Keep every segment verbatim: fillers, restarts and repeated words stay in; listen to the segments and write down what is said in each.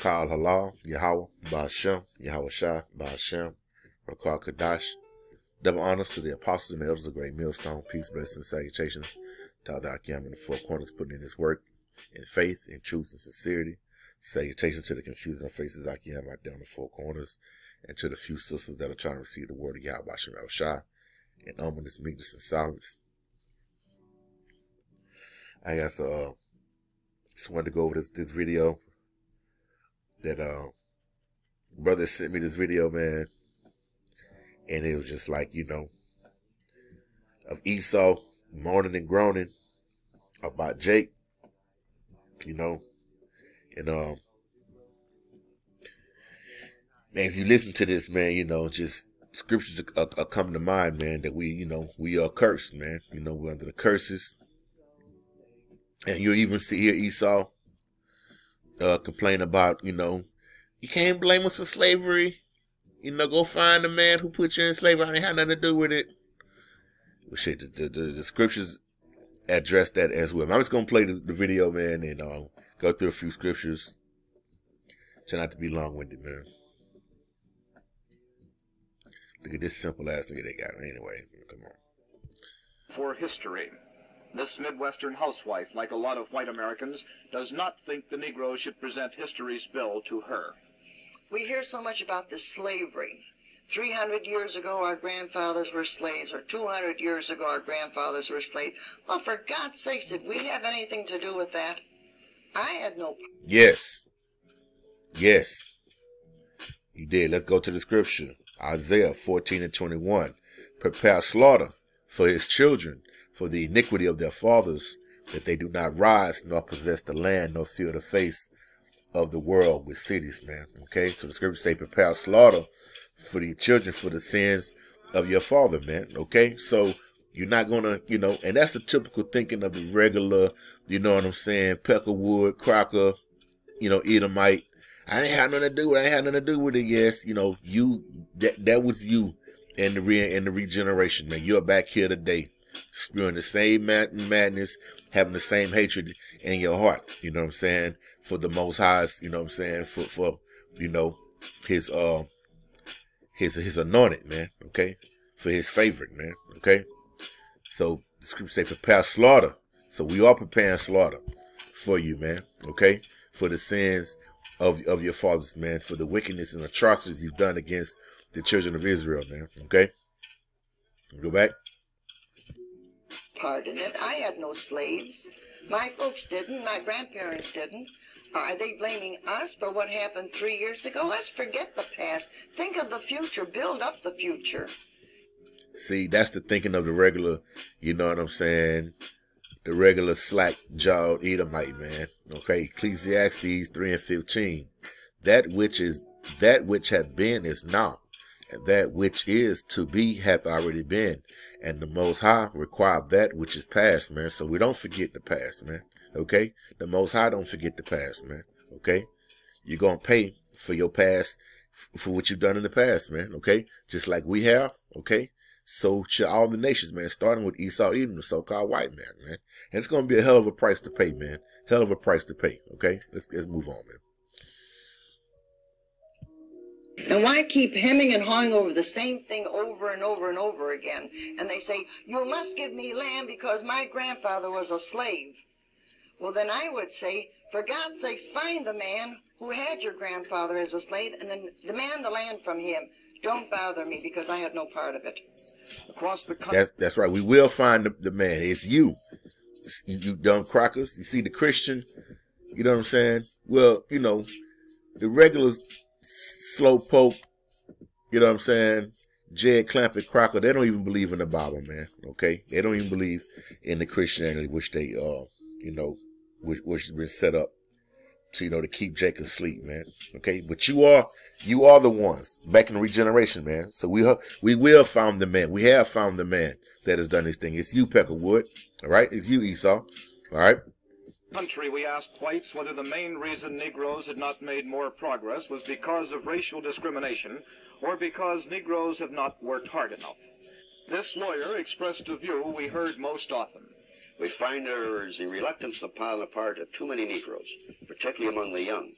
Kal Halal, Yahweh, Ba'ashem, Yahweh Shai, Ba'ashem, Rakal Kadash. Double honors to the apostles and the elders of Great Millstone. Peace, blessings, salutations. Tadakiam in the four corners putting in his work in faith, in truth, and sincerity. Salutations to the confusing of faces Akiam out there in the four corners, and to the few sisters that are trying to receive the word of Yahweh Shem El Shai in ominous meekness and silence. I guess uh just wanted to go over this this video that uh brother sent me this video, man. And it was just like, you know, of Esau moaning and groaning about Jake, you know. And um, as you listen to this, man, you know, just scriptures are, are coming to mind, man, that we, you know, we are cursed, man. You know, we're under the curses. And you'll even see here Esau uh, complain about, you know, you can't blame us for slavery. You know, go find the man who put you in slavery. I ain't had nothing to do with it. Well, shit, the, the, the scriptures address that as well. I'm just going to play the, the video, man, and uh, go through a few scriptures. Try not to be long-winded, man. Look at this simple-ass nigga they got. Anyway, come on. For history, this Midwestern housewife, like a lot of white Americans, does not think the Negroes should present history's bill to her. We hear so much about this slavery. three hundred years ago, our grandfathers were slaves, or two hundred years ago, our grandfathers were slaves. Well, for God's sake, did we have anything to do with that? I had no... Yes. Yes. You did. Let's go to the scripture. Isaiah fourteen and twenty-one. Prepare slaughter for his children, for the iniquity of their fathers, that they do not rise, nor possess the land, nor feel the face of the world with cities, man. Okay, so the scriptures say prepare slaughter for the children for the sins of your father, man. Okay, so you're not gonna, you know, and that's the typical thinking of the regular, you know what I'm saying, Peckerwood, Crocker, you know, Edomite. I ain't had nothing to do with it. I ain't had nothing to do with it. Yes, you know, you that that was you in the re in the regeneration, man. You're back here today, spewing the same mad madness, having the same hatred in your heart. You know what I'm saying? For the Most High's, you know what I'm saying, for, for you know, his, uh, his, his anointed, man, okay, for his favorite, man, okay. So, the scriptures say prepare slaughter, so we are preparing slaughter for you, man, okay, for the sins of, of your fathers, man, for the wickedness and atrocities you've done against the children of Israel, man, okay. Go back. Pardon it, I had no slaves. My folks didn't, my grandparents didn't. Are they blaming us for what happened three years ago? Let's forget the past. Think of the future. Build up the future. See, that's the thinking of the regular, you know what I'm saying, the regular slack-jawed Edomite, man. Okay, Ecclesiastes three and fifteen. That which is, that which hath been is now, and that which is to be hath already been. And the Most High required that which is past, man. So we don't forget the past, man. Okay? The Most High don't forget the past, man. Okay? You're going to pay for your past, for what you've done in the past, man. Okay? Just like we have, okay? So to all the nations, man, starting with Esau, even the so-called white man, man. And it's going to be a hell of a price to pay, man. Hell of a price to pay, okay? Let's, let's move on, man. And why keep hemming and hawing over the same thing over and over and over again? And they say, you must give me land because my grandfather was a slave. Well, then I would say, for God's sakes, find the man who had your grandfather as a slave and then demand the land from him. Don't bother me because I have no part of it. Across the country. That's, that's right. We will find the, the man. It's you. It's you, you dumb crockers. You see the Christian, you know what I'm saying? Well, you know, the regulars... Slow Pope, you know what I'm saying, Jed Clampett Crocker, they don't even believe in the Bible, man, okay? They don't even believe in the Christianity, which they, uh, you know, which, which has been set up to, you know, to keep Jacob asleep, man, okay? But you are, you are the ones back in the regeneration, man. So we, we will find the man. We have found the man that has done this thing. It's you, Peckerwood, all right? It's you, Esau, all right? Country, we asked whites whether the main reason Negroes had not made more progress was because of racial discrimination or because Negroes have not worked hard enough. This lawyer expressed a view we heard most often. We find there is a reluctance upon the part of too many Negroes, particularly among the young,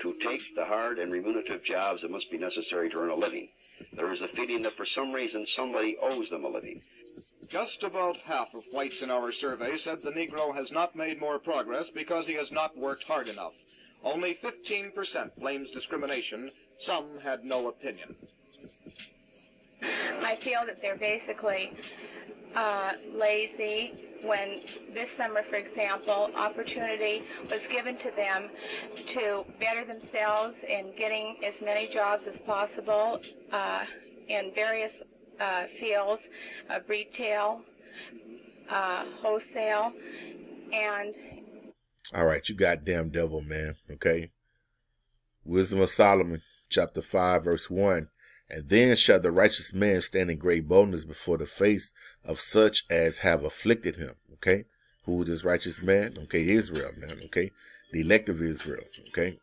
to take the hard and remunerative jobs that must be necessary to earn a living. There is a feeling that for some reason somebody owes them a living. Just about half of whites in our survey said the Negro has not made more progress because he has not worked hard enough. Only fifteen percent blames discrimination. Some had no opinion. I feel that they're basically uh, lazy. When this summer, for example, opportunity was given to them to better themselves in getting as many jobs as possible uh, in various uh, fields of retail, uh, wholesale, and... All right, you goddamn devil, man, okay? Wisdom of Solomon, chapter five, verse one. And then shall the righteous man stand in great boldness before the face of such as have afflicted him. Okay. Who is this righteous man? Okay. Israel, man. Okay. The elect of Israel. Okay.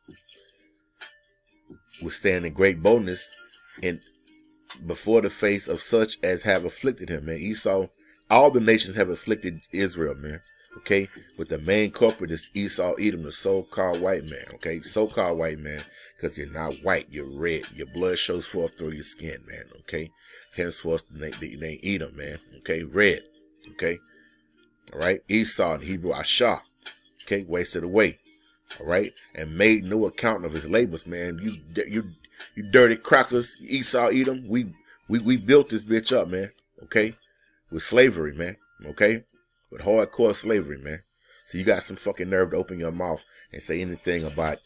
Will stand in great boldness and before the face of such as have afflicted him, man. Esau, all the nations have afflicted Israel, man. Okay. But the main culprit is Esau, Edom, the so-called white man. Okay. So-called white man. Because you're not white, you're red. Your blood shows forth through your skin, man, okay? Henceforth, they, they, they eat them, man, okay? Red, okay? All right? Esau in Hebrew, Asha, okay? Wasted away, all right? And made no account of his labors, man. You you, you dirty crackers, Esau, eat them. We, we, we built this bitch up, man, okay? With slavery, man, okay? With hardcore slavery, man. So you got some fucking nerve to open your mouth and say anything about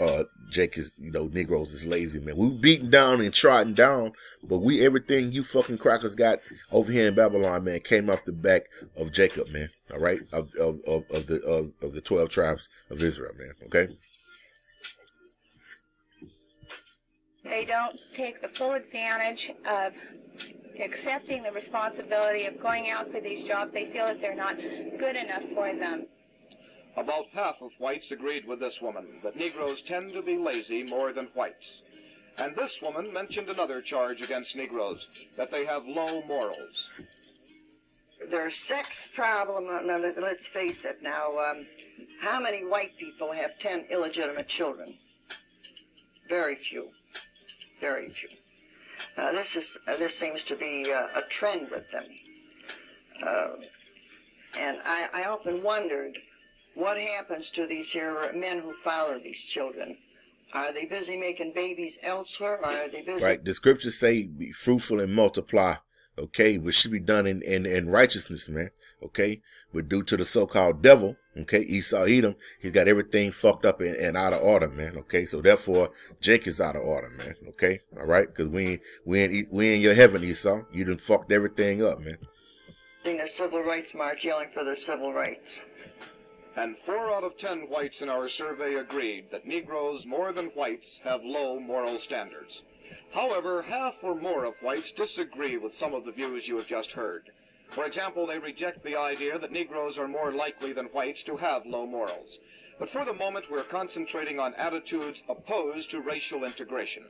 Uh, Jake is, you know, Negroes is lazy, man. We beaten down and trodden down, but we, everything you fucking crackers got over here in Babylon, man, came off the back of Jacob, man. All right. Of, of, of, of the, of, of the twelve tribes of Israel, man. Okay. They don't take the full advantage of accepting the responsibility of going out for these jobs. They feel that they're not good enough for them. About half of whites agreed with this woman, that Negroes tend to be lazy more than whites. And this woman mentioned another charge against Negroes, that they have low morals. Their sex problem, now let's face it now, um, how many white people have ten illegitimate children? Very few. Very few. Uh, this, is, uh, this seems to be uh, a trend with them. Uh, and I, I often wondered, what happens to these here men who follow these children? Are they busy making babies elsewhere? Or are they busy? Right. The scriptures say, "Be fruitful and multiply." Okay, which should be done in in, in righteousness, man. Okay, but due to the so-called devil, okay, Esau, Edom, he's got everything fucked up and, and out of order, man. Okay, so therefore Jake is out of order, man. Okay, all right, because we we in we in your heaven, Esau. You done fucked everything up, man. Doing a civil rights march, yelling for the civil rights. And four out of ten whites in our survey agreed that Negroes more than whites have low moral standards. However, half or more of whites disagree with some of the views you have just heard. For example, they reject the idea that Negroes are more likely than whites to have low morals. But for the moment, we're concentrating on attitudes opposed to racial integration.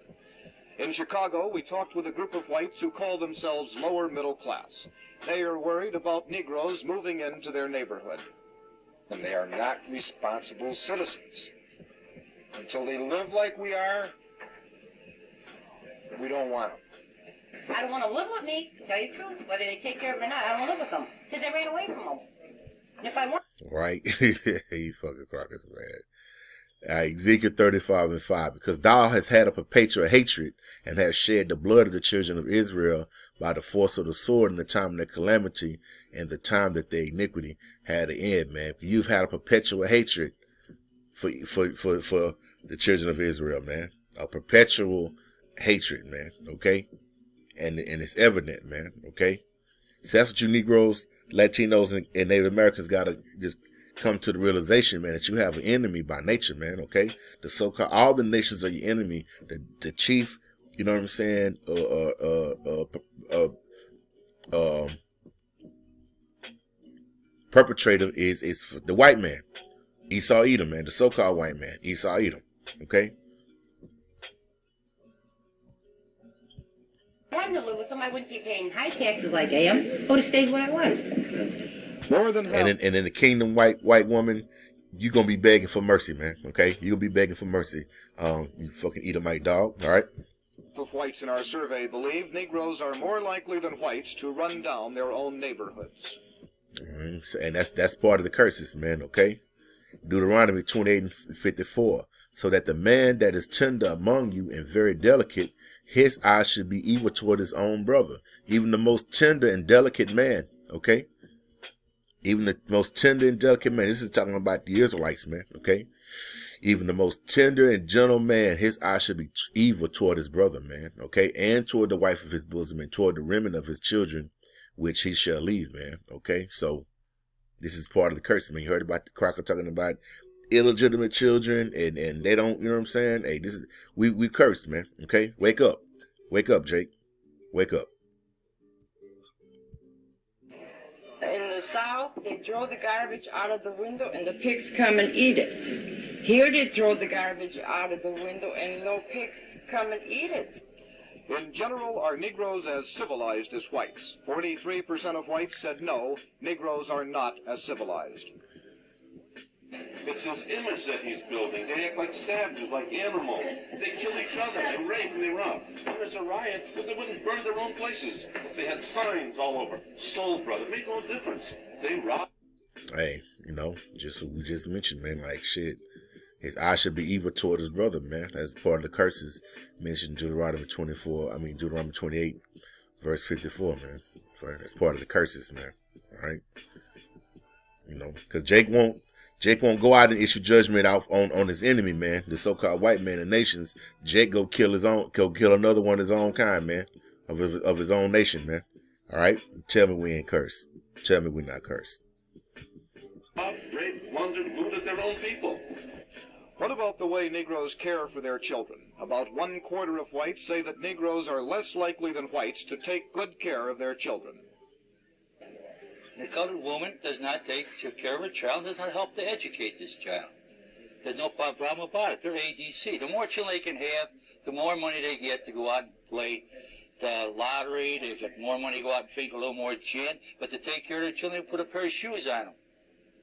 In Chicago, we talked with a group of whites who call themselves lower middle class. They are worried about Negroes moving into their neighborhood. And they are not responsible citizens. Until they live like we are, we don't want them. I don't want to live with me, to tell you the truth, whether they take care of it or not. I don't want to live with them, because they ran away from them. And if I want... Right. He's fucking crackers, man. Uh, Ezekiel thirty-five and five. Because thou hast had up a perpetual hatred, and hast shed the blood of the children of Israel by the force of the sword in the time of their calamity, and the time that their iniquity had an end, man. You've had a perpetual hatred for for for for the children of Israel, man. A perpetual hatred, man. Okay, and and it's evident, man. Okay, so that's what you Negroes, Latinos, and, and Native Americans gotta just come to the realization, man, that you have an enemy by nature, man. Okay, the so-called all the nations are your enemy. The the chief, you know what I'm saying? Uh uh uh uh. uh um, Perpetrator is is the white man, Esau, Edom, man, the so-called white man, Esau, Edom. Okay. If I wanted to live with them, I wouldn't be paying high taxes like I am. I would have stayed where I was. More than and in, and in the kingdom, white white woman, you're going to be begging for mercy, man, okay? You're going to be begging for mercy. Um, you fucking Edomite dog, all right? Of whites in our survey believe Negroes are more likely than whites to run down their own neighborhoods. Mm-hmm. And that's that's part of the curses, man, okay? Deuteronomy twenty-eight and fifty-four. So that the man that is tender among you and very delicate, his eyes should be evil toward his own brother. Even the most tender and delicate man, okay? Even the most tender and delicate man. This is talking about the Israelites, man, okay? Even the most tender and gentle man, his eye should be evil toward his brother, man, okay? And toward the wife of his bosom and toward the remnant of his children, which he shall leave, man, okay? So this is part of the curse. I mean, you heard about the Crocker talking about illegitimate children and, and they don't, you know what I'm saying? Hey, this is, we, we cursed, man, okay? Wake up. Wake up, Jake. Wake up. In the South, they throw the garbage out of the window and the pigs come and eat it. Here they throw the garbage out of the window and no pigs come and eat it. In general, are Negroes as civilized as whites? forty-three percent of whites said no, Negroes are not as civilized. It's this image that he's building. They act like savages, like animals. They kill each other, they rape, and they rob. When there's a riot, but they wouldn't burn their own places. They had signs all over. Soul brother, it made no difference. They rob. Hey, you know, just what we just mentioned, man, like shit. His eye should be evil toward his brother, man. That's part of the curses mentioned in Deuteronomy twenty-four. I mean Deuteronomy twenty-eight, verse fifty-four, man. That's part of the curses, man. All right, you know, because Jake won't. Jake won't go out and issue judgment out on, on his enemy, man. The so-called white man of nations. Jake go kill his own, go kill another one of his own kind, man. Of his, of his own nation, man. All right? Tell me we ain't cursed. Tell me we not cursed. Rape, plundered, looted their own people. What about the way Negroes care for their children? About one quarter of whites say that Negroes are less likely than whites to take good care of their children. The colored woman does not take care of a child, does not help to educate this child. There's no problem about it. They're A D C. The more children they can have, the more money they get to go out and play the lottery. They get more money to go out and drink a little more gin. But to take care of their children, put a pair of shoes on them.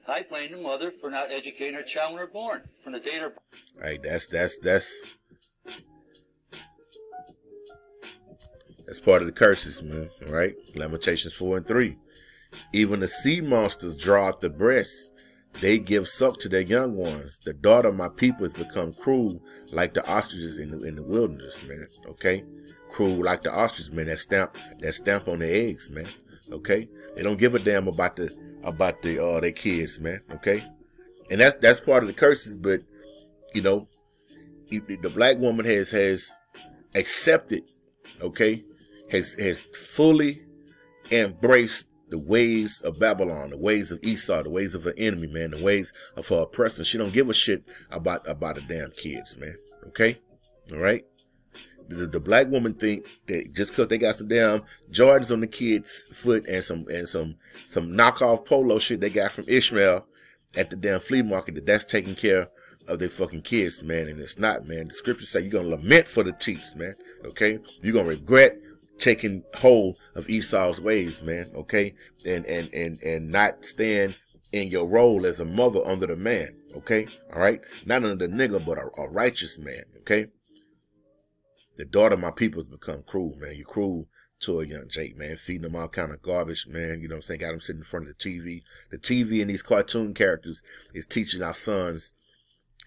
I blame the mother for not educating her child when they're born. From the day they're born. Right, that's, that's, that's... That's part of the curses, man. All right? Lamentations four and three. Even the sea monsters draw out the breasts. They give suck to their young ones. The daughter of my people has become cruel like the ostriches in the, in the wilderness, man. Okay? Cruel like the ostriches, man. That stamp, that stamp on their eggs, man. Okay? They don't give a damn about the, about the, uh, their kids, man. Okay? And that's, that's part of the curses, but, you know, the black woman has, has accepted, okay? Has, has fully embraced the ways of Babylon, the ways of Esau, the ways of her enemy, man, the ways of her oppressor. She don't give a shit about about the damn kids, man. Okay, all right. The, the black woman think that just because they got some damn Jordans on the kid's foot and some and some some knockoff polo shit they got from Ishmael at the damn flea market, that that's taking care of their fucking kids, man. And it's not, man. The scriptures say you're gonna lament for the teats, man. Okay, you're gonna regret taking hold of Esau's ways, man, okay, and and and and not stand in your role as a mother under the man, okay, all right, not under the nigga, but a, a righteous man, okay. The daughter of my people has become cruel, man. You're cruel to a young Jake, man, feeding them all kind of garbage, man. You know what I'm saying? Got them sitting in front of the T V. The T V and these cartoon characters is teaching our sons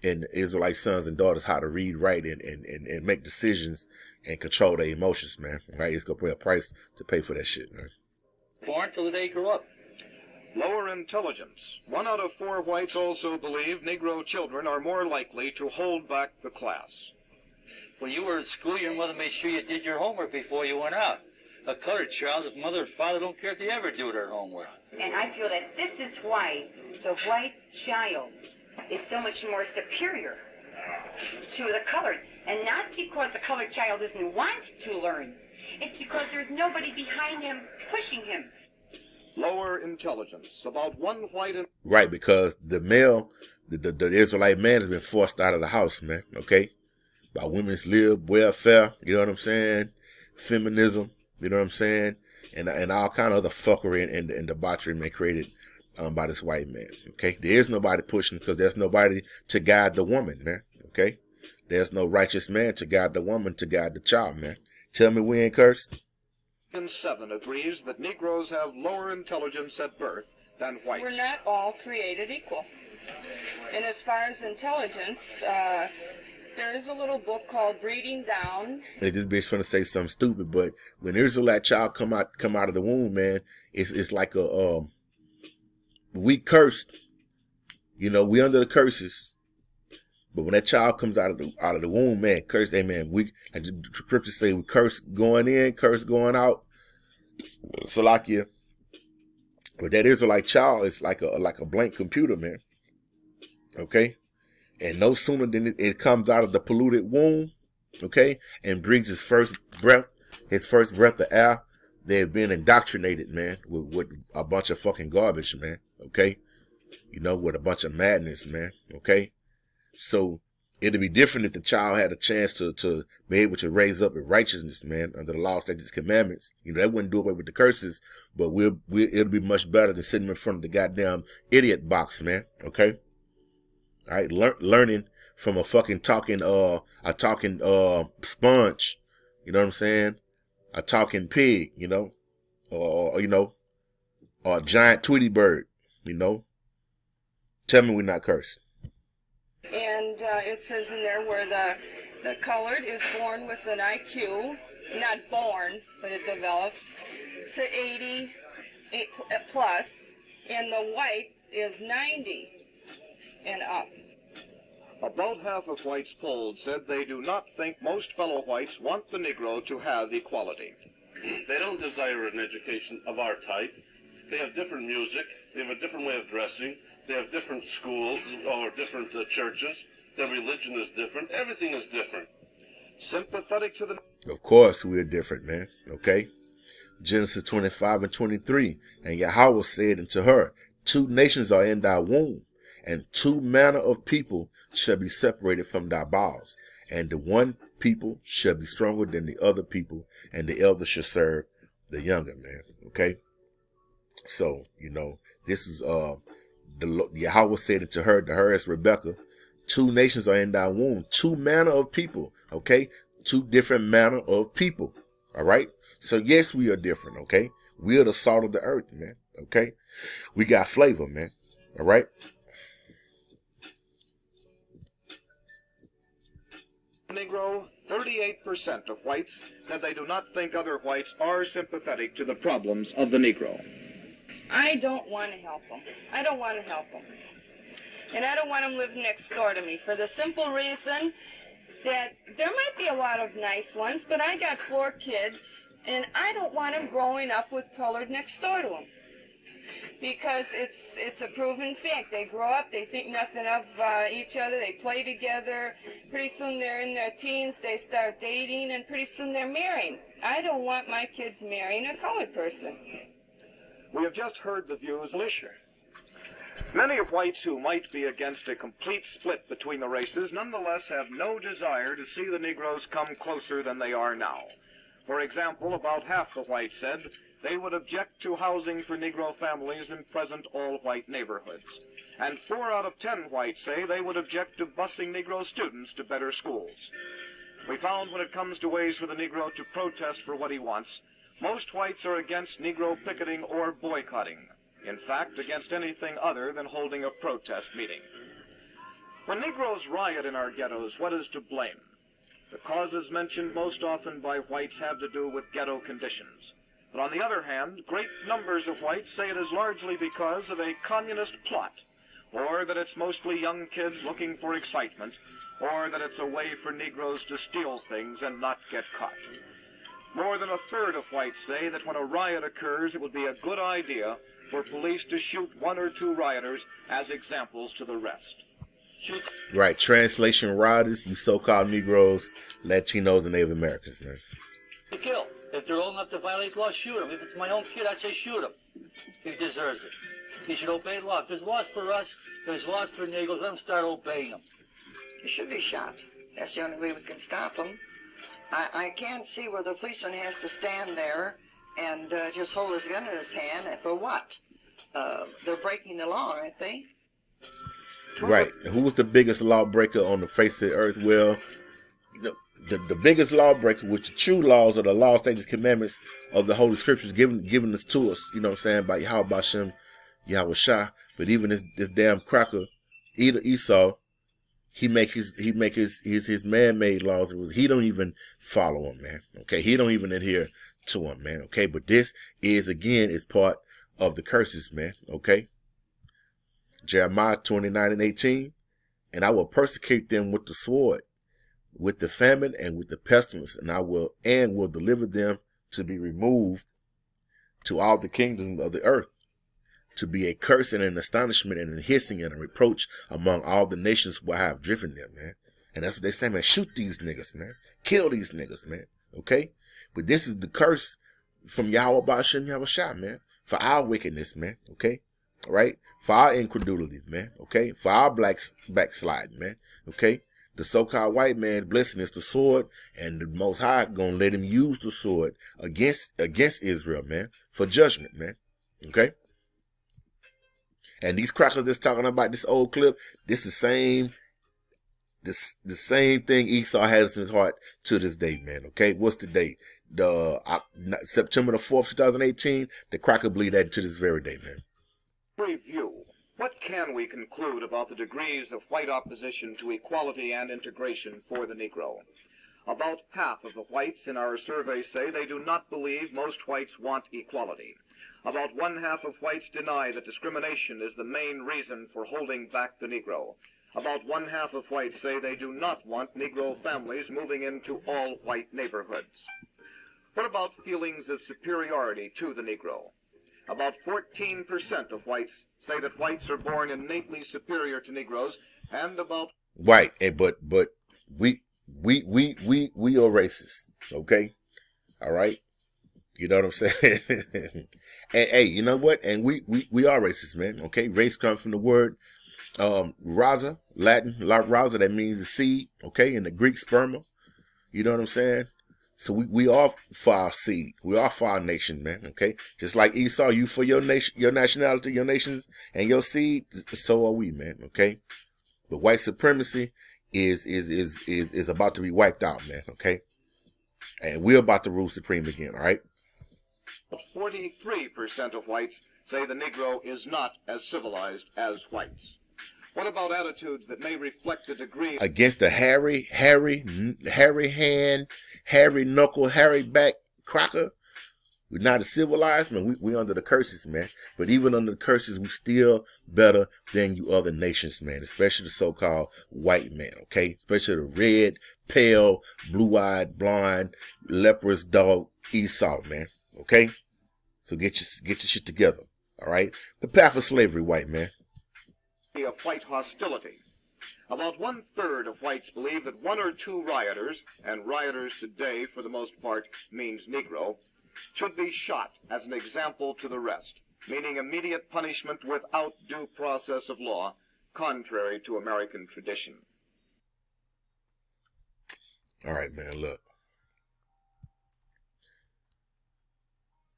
and Israelite sons and daughters how to read, write, and and and, and make decisions and control their emotions, man. Right? It's gonna pay a price to pay for that shit, man. Born till the day grow up. Lower intelligence. One out of four whites also believe Negro children are more likely to hold back the class. When you were in school, your mother made sure you did your homework before you went out. A colored child, his mother and father don't care if they ever do their homework. And I feel that this is why the white child is so much more superior to the colored. And not because the colored child doesn't want to learn. It's because there's nobody behind him pushing him. Lower intelligence. About one white... And right, because the male, the, the, the Israelite man has been forced out of the house, man, okay? By women's lib, welfare, you know what I'm saying? Feminism, you know what I'm saying? And and all kind of other fuckery and, and, and debauchery, man, created um, by this white man. Okay. There is nobody pushing, because there's nobody to guide the woman, man. Okay. There's no righteous man to guide the woman, to guide the child, man. Tell me we ain't cursed. And seven agrees that Negroes have lower intelligence at birth than whites. We're not all created equal. And as far as intelligence, uh, there is a little book called Breeding Down. Hey, this bitch finna say something stupid, but when an Israelite child come out come out of the womb, man, it's it's like a um, we cursed, you know, we under the curses. But when that child comes out of the out of the womb, man, curse, amen. We, like the scriptures say, we curse going in, curse going out. Salakia. But that Israelite child is like a like a blank computer, man. Okay, and no sooner than it, it comes out of the polluted womb, okay, and brings his first breath, his first breath of air, they've been indoctrinated, man, with, with a bunch of fucking garbage, man. Okay, you know, with a bunch of madness, man. Okay. So it'd be different if the child had a chance to, to be able to raise up in righteousness, man, under the law, statutes, commandments. You know, that wouldn't do away with the curses, but we'll, we'll, it'll be much better than sitting in front of the goddamn idiot box, man. Okay. All right. Lear learning from a fucking talking, uh, a talking, uh, sponge. You know what I'm saying? A talking pig, you know, or, or you know, or a giant Tweety bird, you know. Tell me we're not cursed. And uh, it says in there where the the colored is born with an I Q, not born, but it develops to eighty plus, and the white is ninety and up. About half of whites polled said they do not think most fellow whites want the Negro to have equality. They don't desire an education of our type. They have different music. They have a different way of dressing. They have different schools or different uh, churches. Their religion is different. Everything is different. Sympathetic to the... Of course we're different, man. Okay? Genesis twenty-five and twenty-three. And Yahweh said unto her, two nations are in thy womb, and two manner of people shall be separated from thy bowels. And the one people shall be stronger than the other people, and the elder shall serve the younger, man. Okay? So, you know, this is... uh. The Yahweh said unto her, to her as Rebekah, two nations are in thy womb, two manner of people, okay? Two different manner of people, all right? So, yes, we are different, okay? We are the salt of the earth, man, okay? We got flavor, man, all right? Negro, thirty-eight percent of whites said they do not think other whites are sympathetic to the problems of the Negro. I don't want to help them. I don't want to help them. And I don't want them to live next door to me, for the simple reason that there might be a lot of nice ones, but I got four kids, and I don't want them growing up with colored next door to them. Because it's, it's a proven fact. They grow up, they think nothing of uh, each other, they play together. Pretty soon they're in their teens, they start dating, and pretty soon they're marrying. I don't want my kids marrying a colored person. We have just heard the views of Lisher. Many of whites who might be against a complete split between the races nonetheless have no desire to see the Negroes come closer than they are now. For example, about half the whites said they would object to housing for Negro families in present all-white neighborhoods. And four out of ten whites say they would object to busing Negro students to better schools. We found when it comes to ways for the Negro to protest for what he wants, most whites are against Negro picketing or boycotting. In fact, against anything other than holding a protest meeting. When Negroes riot in our ghettos, what is to blame? The causes mentioned most often by whites have to do with ghetto conditions. But on the other hand, great numbers of whites say it is largely because of a communist plot, or that it's mostly young kids looking for excitement, or that it's a way for Negroes to steal things and not get caught. More than a third of whites say that when a riot occurs, it would be a good idea for police to shoot one or two rioters as examples to the rest. Shoot. Right. Translation: rioters, you so-called Negroes, Latinos, and Native Americans, man. To kill. If they're old enough to violate law, shoot them. If it's my own kid, I'd say shoot him. He deserves it. He should obey law. If there's laws for us, if there's laws for Negroes, let them start obeying them. He should be shot. That's the only way we can stop them. I, I can't see where the policeman has to stand there and uh, just hold his gun in his hand. And for what? uh, they're breaking the law, aren't they? Right. Who's the biggest lawbreaker on the face of the earth? Well, the, the, the biggest lawbreaker, which the true laws are the law, statutes, commandments of the Holy Scriptures given given us to us, you know what I'm saying, by Yahweh Hashem, Yahweh Shah. But even this this damn cracker, either Esau, he make his he make his his, his man made laws. It was he don't even follow them, man. Okay, he don't even adhere to them, man. Okay, but this is again is part of the curses, man. Okay. Jeremiah twenty-nine and eighteen, and I will persecute them with the sword, with the famine, and with the pestilence, and I will and will deliver them to be removed to all the kingdoms of the earth, to be a curse and an astonishment and a hissing and a reproach among all the nations where I have driven them, man. And that's what they say, man. Shoot these niggas, man. Kill these niggas, man. Okay? But this is the curse from Yahweh Ba'ashem Yahweh Shah, man, for our wickedness, man. Okay? All right? For our incredulities, man, okay? For our black backsliding, man, okay? The so-called white man's blessing is the sword, and the Most High gonna let him use the sword against against Israel, man, for judgment, man, okay? And these crackers that's talking about this old clip, this the same, this the same thing Esau has in his heart to this day, man, okay? What's the date? The uh, September the fourth, two thousand eighteen. The cracker believe that to this very day, man. Review. What can we conclude about the degrees of white opposition to equality and integration for the Negro? About half of the whites in our survey say they do not believe most whites want equality. About one half of whites deny that discrimination is the main reason for holding back the Negro. About one half of whites say they do not want Negro families moving into all white neighborhoods. What about feelings of superiority to the Negro? About fourteen percent of whites say that whites are born innately superior to Negroes, and about white. Right, but but we we we we we are racist, okay? All right, you know what I'm saying? And hey, you know what? And we we we are racist, man. Okay, race comes from the word um raza, Latin la raza, that means the seed. Okay, in the Greek sperma. You know what I'm saying? So we, we are for our seed. We are for our nation, man, okay? Just like Esau, you for your nation, your nationality, your nations, and your seed, so are we, man, okay? But white supremacy is is is is, is about to be wiped out, man, okay? And we're about to rule supreme again, all right? forty-three percent of whites say the Negro is not as civilized as whites. What about attitudes that may reflect the degree... Against the hairy, hairy, hairy hand... hairy knuckle, hairy back cracker. We're not a civilized, man. We we under the curses, man. But even under the curses, we still better than you other nations, man. Especially the so-called white man, okay? Especially the red, pale, blue-eyed, blonde, leprous dog Esau, man. Okay? So get your get your shit together, all right? Prepare for slavery, white man. Of white hostility. About one-third of whites believe that one or two rioters, and rioters today, for the most part, means Negro, should be shot as an example to the rest, meaning immediate punishment without due process of law, contrary to American tradition. All right, man, look.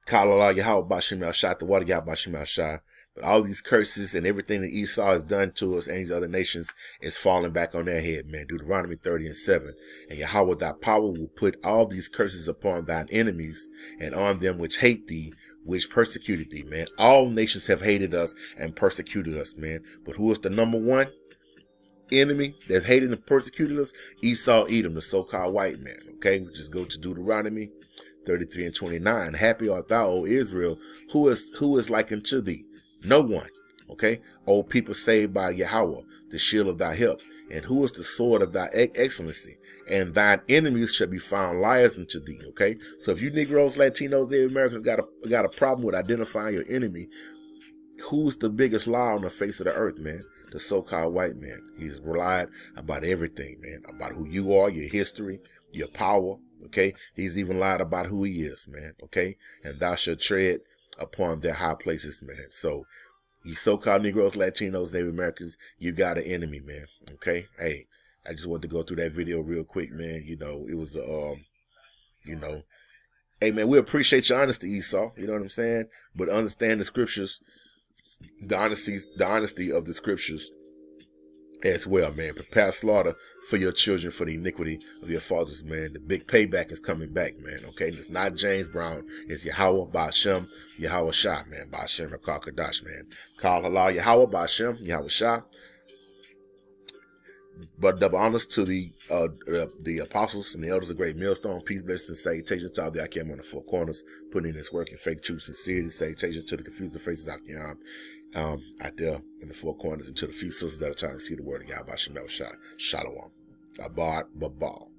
Kalallah Yahweh Bashim Al-Shah, the water Yahweh Bashim Al-Shah. But all these curses and everything that Esau has done to us and these other nations is falling back on their head, man. Deuteronomy thirty and seven. And Yahweh thy power will put all these curses upon thine enemies and on them which hate thee, which persecuted thee, man. All nations have hated us and persecuted us, man. But who is the number one enemy that's hated and persecuted us? Esau, Edom, the so-called white man, okay? We just go to Deuteronomy thirty-three and twenty-nine. Happy art thou, O Israel, who is, who is like unto thee? No one, okay? O people saved by Yahweh, the shield of thy help, and who is the sword of thy excellency? And thine enemies shall be found liars unto thee, okay? So if you Negroes, Latinos, Native Americans got a got a problem with identifying your enemy, who's the biggest liar on the face of the earth, man? The so-called white man. He's lied about everything, man, about who you are, your history, your power, okay? He's even lied about who he is, man, okay? And thou shalt tread upon their high places, man. So you so-called Negroes, Latinos, Native Americans, you got an enemy, man, okay? Hey, I just wanted to go through that video real quick, man. You know, it was, um, you know, hey, man, we appreciate your honesty, Esau, you know what I'm saying? But understand the scriptures the honesty, the honesty of the scriptures as well, man. Prepare slaughter for your children for the iniquity of your fathers, man. The big payback is coming back, man. Okay, and it's not James Brown. It's Yahweh Ba'ashem, Yahweh Shah, man. Ba'ashem or Kal Kadash, man. Kal Halal, Yahweh Ba'ashem, Yahweh Shah. But double honors to the uh, the apostles and the elders of Great Millstone. Peace, blessings, salutations to all the Akim on the four corners, putting in this work in faith, truth, sincerity. Salutations to the confused faces out there, um, out there in the four corners, and to the few sisters that are trying to see the word of God. By Shemel Shah, Shalom, Abad, Babal.